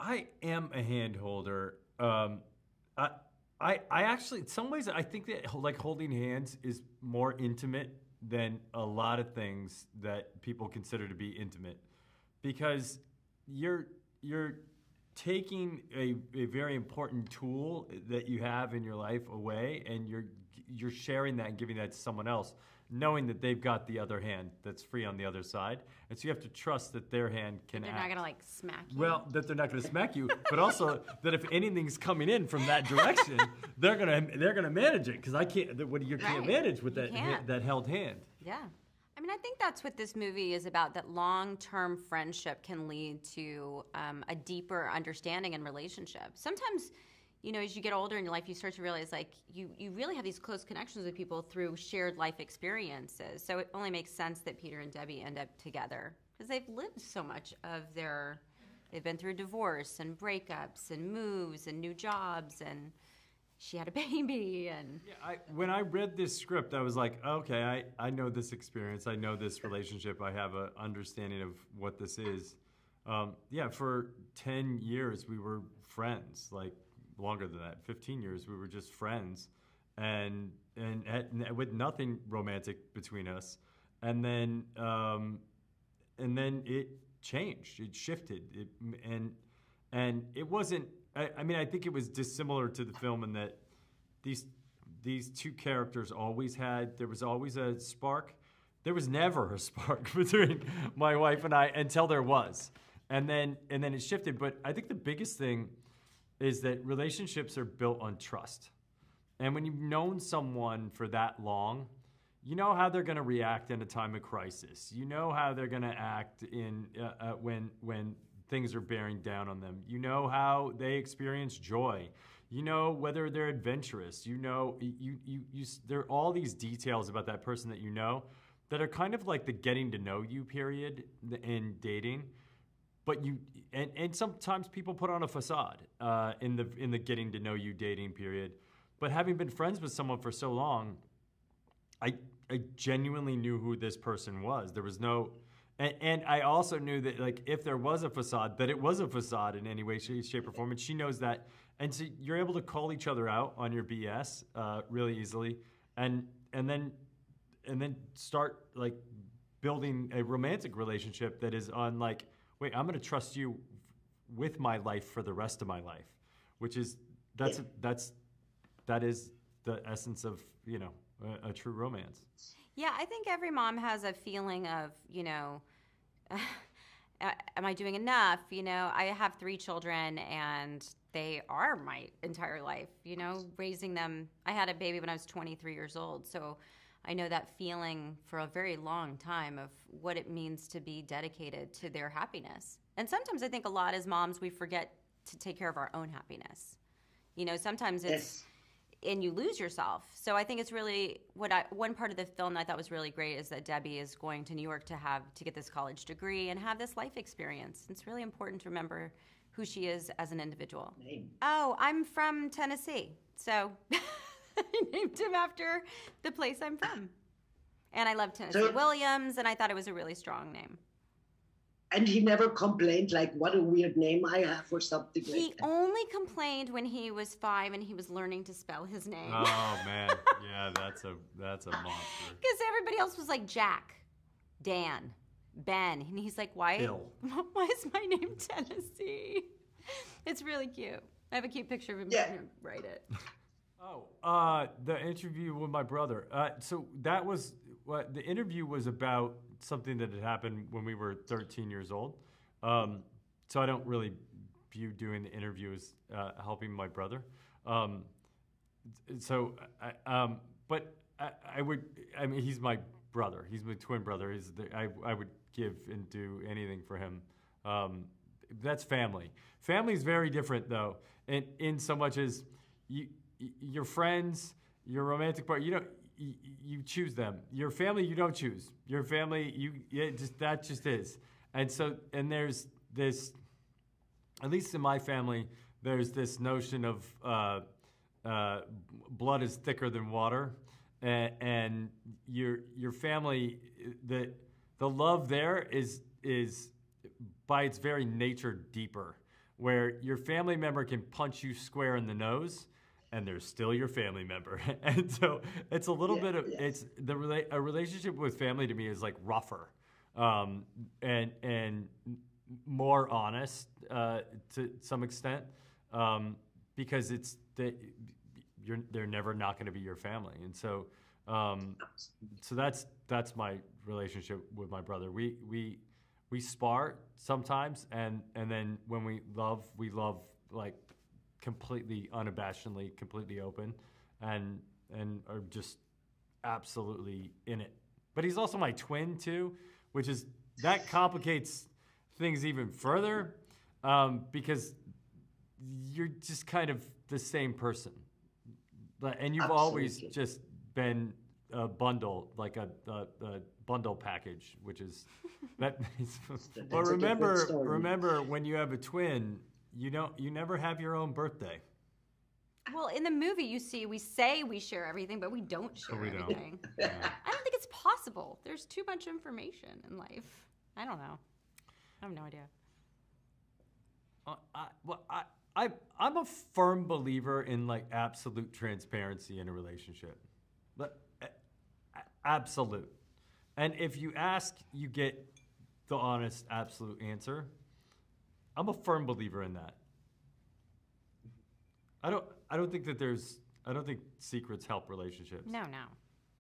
I am a hand holder. I actually, in some ways, I think that like holding hands is more intimate than a lot of things that people consider to be intimate, because you're taking a very important tool that you have in your life away, and you're sharing that and giving that to someone else, knowing that they've got the other hand that's free on the other side, and so you have to trust that their hand can act. They're not gonna like smack you. Well, that they're not gonna smack you, but also that if anything's coming in from that direction, they're gonna manage it, because I can't. What you can't manage with that held hand. Yeah, I mean, I think that's what this movie is about. That long-term friendship can lead to a deeper understanding and relationship. Sometimes, you know, as you get older in your life, you start to realize, like, you really have these close connections with people through shared life experiences. So it only makes sense that Peter and Debbie end up together, because they've lived so much of their, they've been through divorce and breakups and moves and new jobs, and she had a baby, and... Yeah, when I read this script, I was like, okay, I know this experience, I know this relationship, I have an understanding of what this is. Yeah, for 10 years, we were friends, like, longer than that, 15 years, we were just friends, and with nothing romantic between us. And then it changed, it shifted, and it wasn't. I mean, I think it was dissimilar to the film in that these two characters always had. There was always a spark. There was never a spark between my wife and I until there was, and then it shifted. But I think the biggest thing is that relationships are built on trust. And when you've known someone for that long, you know how they're gonna react in a time of crisis. You know how they're gonna act in when things are bearing down on them. You know how they experience joy. You know whether they're adventurous. You know, there are all these details about that person that you know that are kind of like the getting to know you period in dating. But and sometimes people put on a facade in the getting to know you dating period. But having been friends with someone for so long, I genuinely knew who this person was. There was no, and I also knew that, like, if there was a facade, that it was a facade in any way, shape, or form. And she knows that, and so you're able to call each other out on your BS really easily, and then start like building a romantic relationship that is on like, wait, I'm gonna trust you with my life for the rest of my life, which is, that is the essence of, you know, a true romance. Yeah, I think every mom has a feeling of, you know, am I doing enough? You know, I have 3 children and they are my entire life, you know, raising them. I had a baby when I was 23 years old, so I know that feeling for a very long time of what it means to be dedicated to their happiness. And sometimes I think a lot as moms, we forget to take care of our own happiness. You know, sometimes it's, and you lose yourself. So I think it's really, one part of the film that I thought was really great is that Debbie is going to New York to get this college degree and have this life experience. It's really important to remember who she is as an individual. Name. Oh, I'm from Tennessee, so. I named him after the place I'm from. And I love Tennessee Williams, and I thought it was a really strong name. And he never complained, like, what a weird name I have or something like that. He only complained when he was 5 and he was learning to spell his name. Oh, man. Yeah, that's a monster. Because everybody else was like Jack, Dan, Ben. And he's like, why is my name Tennessee? It's really cute. I have a cute picture of him trying to write it. Oh, the interview with my brother. So that was, the interview was about something that had happened when we were 13 years old. So I don't really view doing the interview as helping my brother. But I mean, he's my brother. He's my twin brother. I would give and do anything for him. That's family. Family's very different though, in so much as your friends, your romantic partner, you choose them. Your family, you don't choose. Your family, that just is. And so, and there's this, at least in my family, there's this notion of blood is thicker than water, and your family, the love there is by its very nature deeper. where your family member can punch you square in the nose and they're still your family member. And so it's a little bit of, it's a relationship with family to me is like rougher and more honest to some extent because it's they're never not going to be your family. And so so that's my relationship with my brother. We spar sometimes, and then when we love like completely unabashedly, completely open, and are just absolutely in it. But he's also my twin too, which is, that complicates things even further because you're just kind of the same person. And you've always just been a bundle, like a bundle package, which is that. But remember, when you have a twin, you never have your own birthday. Well, in the movie, you see, we say we share everything, but we don't share everything. Yeah. I don't think it's possible. There's too much information in life. I don't know. I have no idea. I'm a firm believer in like absolute transparency in a relationship. But absolute. And if you ask, you get the honest, absolute answer. I'm a firm believer in that. I don't think secrets help relationships. No, no.